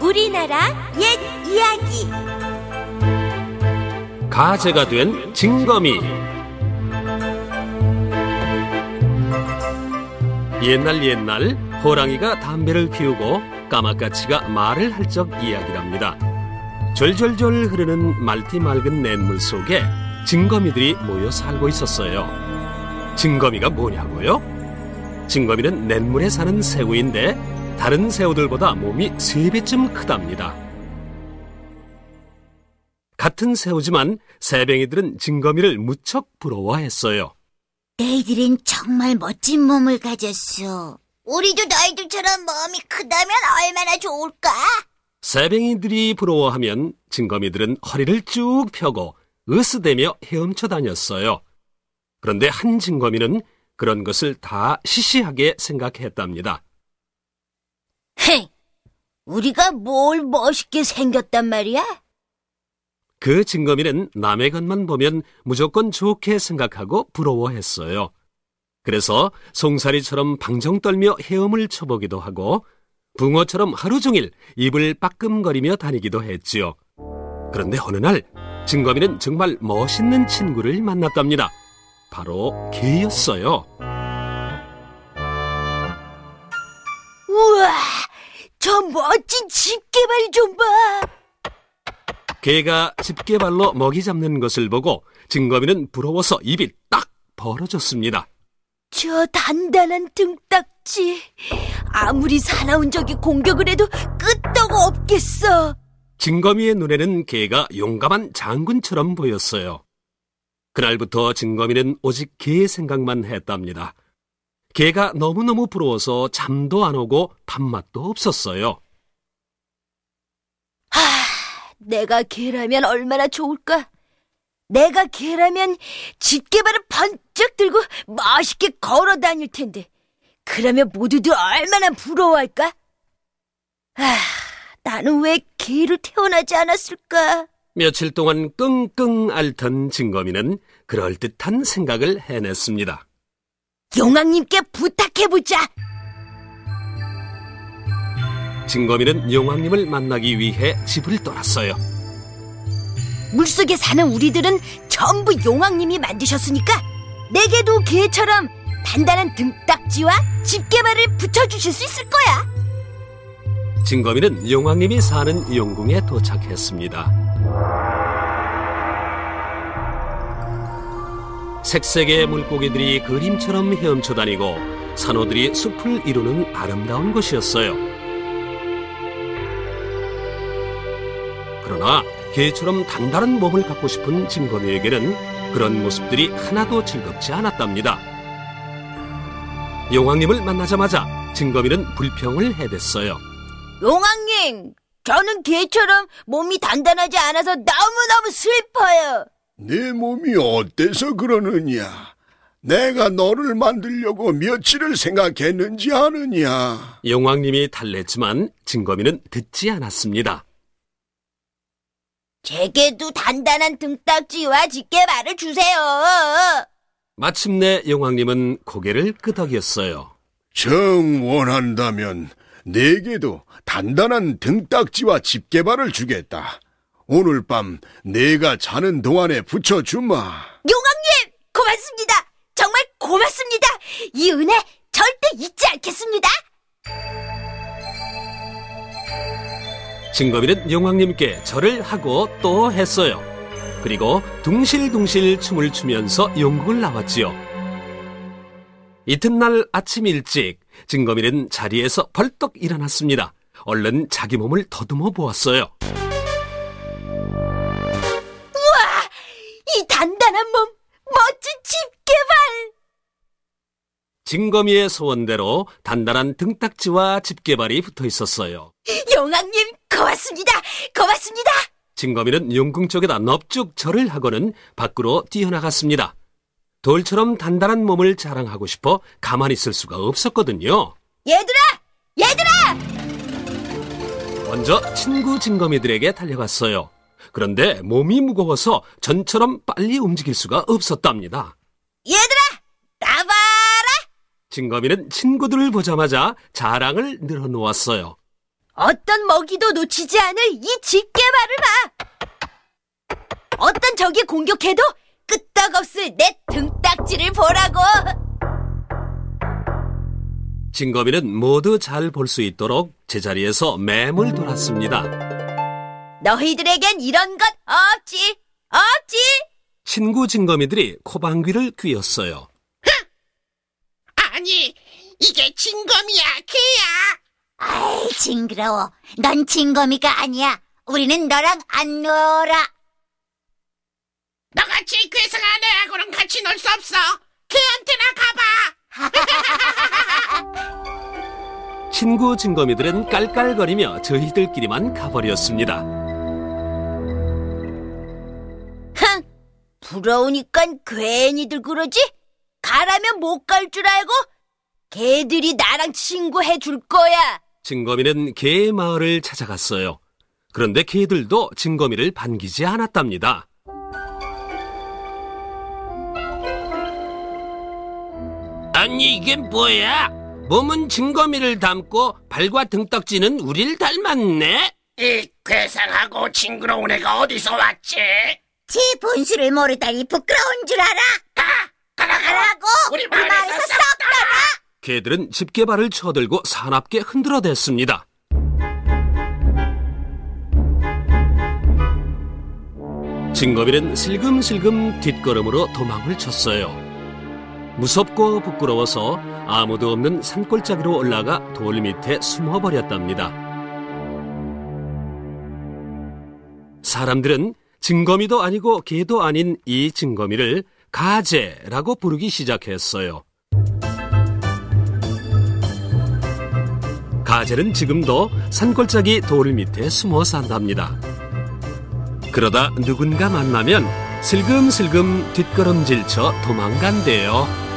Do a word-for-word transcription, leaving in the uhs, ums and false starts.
우리나라 옛 이야기. 가재가 된 징거미. 옛날 옛날 호랑이가 담배를 피우고 까마까치가 말을 할 적 이야기랍니다. 졸졸졸 흐르는 맑디 맑은 냇물 속에 징거미들이 모여 살고 있었어요. 징거미가 뭐냐고요? 징거미는 냇물에 사는 새우인데 다른 새우들보다 몸이 세 배쯤 크답니다. 같은 새우지만 새뱅이들은 징거미를 무척 부러워했어요. 너희들은 정말 멋진 몸을 가졌어. 우리도 너희들처럼 몸이 크다면 얼마나 좋을까? 새뱅이들이 부러워하면 징거미들은 허리를 쭉 펴고 으스대며 헤엄쳐 다녔어요. 그런데 한 징거미는 그런 것을 다 시시하게 생각했답니다. 헤, 우리가 뭘 멋있게 생겼단 말이야? 그 징거미는 남의 것만 보면 무조건 좋게 생각하고 부러워했어요. 그래서 송사리처럼 방정 떨며 헤엄을 쳐보기도 하고 붕어처럼 하루 종일 입을 빠끔거리며 다니기도 했지요. 그런데 어느 날 징거미는 정말 멋있는 친구를 만났답니다. 바로 개였어요. 우와! 저 멋진 집게발 좀 봐! 개가 집게발로 먹이 잡는 것을 보고 징거미는 부러워서 입이 딱 벌어졌습니다. 저 단단한 등딱지, 아무리 사나운 적이 공격을 해도 끄떡 없겠어. 징거미의 눈에는 개가 용감한 장군처럼 보였어요. 그날부터 징거미는 오직 개의 생각만 했답니다. 개가 너무너무 부러워서 잠도 안 오고 밥맛도 없었어요. 하, 내가 개라면 얼마나 좋을까? 내가 개라면 집게발을 번쩍 들고 멋있게 걸어 다닐 텐데 그러면 모두들 얼마나 부러워할까? 아, 나는 왜 개로 태어나지 않았을까? 며칠 동안 끙끙 앓던 징거미는 그럴듯한 생각을 해냈습니다. 용왕님께 부탁해보자. 징거미는 용왕님을 만나기 위해 집을 떠났어요. 물속에 사는 우리들은 전부 용왕님이 만드셨으니까 내게도 개처럼 단단한 등딱지와 집게발을 붙여주실 수 있을 거야. 징거미는 용왕님이 사는 용궁에 도착했습니다. 색색의 물고기들이 그림처럼 헤엄쳐 다니고 산호들이 숲을 이루는 아름다운 곳이었어요. 그러나 개처럼 단단한 몸을 갖고 싶은 징거미에게는 그런 모습들이 하나도 즐겁지 않았답니다. 용왕님을 만나자마자 징거미는 불평을 해댔어요. 용왕님, 저는 개처럼 몸이 단단하지 않아서 너무너무 슬퍼요. 네 몸이 어때서 그러느냐? 내가 너를 만들려고 며칠을 생각했는지 아느냐? 용왕님이 달랬지만 징거미는 듣지 않았습니다. 제게도 단단한 등딱지와 집게발을 주세요. 마침내 용왕님은 고개를 끄덕였어요. 정 원한다면 내게도 단단한 등딱지와 집게발을 주겠다. 오늘 밤 내가 자는 동안에 붙여주마. 용왕님, 고맙습니다. 정말 고맙습니다. 이 은혜 절대 잊지 않겠습니다. 징거미는 용왕님께 절을 하고 또 했어요. 그리고 둥실둥실 춤을 추면서 용궁을 나왔지요. 이튿날 아침 일찍 징거미는 자리에서 벌떡 일어났습니다. 얼른 자기 몸을 더듬어 보았어요. 이 단단한 몸, 멋진 집게발! 징거미의 소원대로 단단한 등딱지와 집게발이 붙어 있었어요. 용왕님, 고맙습니다! 고맙습니다! 징거미는 용궁 쪽에다 넙죽 절을 하고는 밖으로 뛰어나갔습니다. 돌처럼 단단한 몸을 자랑하고 싶어 가만히 있을 수가 없었거든요. 얘들아! 얘들아! 먼저 친구 징거미들에게 달려갔어요. 그런데 몸이 무거워서 전처럼 빨리 움직일 수가 없었답니다. 얘들아, 나봐라! 징거미는 친구들을 보자마자 자랑을 늘어놓았어요. 어떤 먹이도 놓치지 않을 이 집게발을 봐! 어떤 적이 공격해도 끄떡없을 내 등딱지를 보라고! 징거미는 모두 잘 볼 수 있도록 제자리에서 맴을 돌았습니다. 너희들에겐 이런 것 없지! 없지! 친구 징거미들이 코방귀를 뀌었어요. 아니, 이게 징거미야, 걔야! 아이, 징그러워. 넌 징거미가 아니야. 우리는 너랑 안 놀아. 너같이 괴상한 애하고는 같이 놀 수 없어. 걔한테나 가봐. 친구 징거미들은 깔깔거리며 저희들끼리만 가버렸습니다. 흥, 부러우니깐 괜히들 그러지? 가라면 못 갈 줄 알고 걔들이 나랑 친구해 줄 거야. 징거미는 개 마을을 찾아갔어요. 그런데 개들도 징거미를 반기지 않았답니다. 아니, 이게 뭐야? 몸은 징거미를 닮고 발과 등딱지는 우릴 닮았네? 이 괴상하고 징그러운 애가 어디서 왔지? 지 본수를 모르다니 부끄러운 줄 알아? 가! 가라고! 가라고! 우리 마을에서 썩 떠나! 개들은 집게발을 쳐들고 사납게 흔들어댔습니다. 징거미는 슬금슬금 뒷걸음으로 도망을 쳤어요. 무섭고 부끄러워서 아무도 없는 산골짜기로 올라가 돌 밑에 숨어버렸답니다. 사람들은 징거미도 아니고 개도 아닌 이 징거미를 가재라고 부르기 시작했어요. 가재는 지금도 산골짜기 돌 밑에 숨어 산답니다. 그러다 누군가 만나면 슬금슬금 뒷걸음질쳐 도망간대요.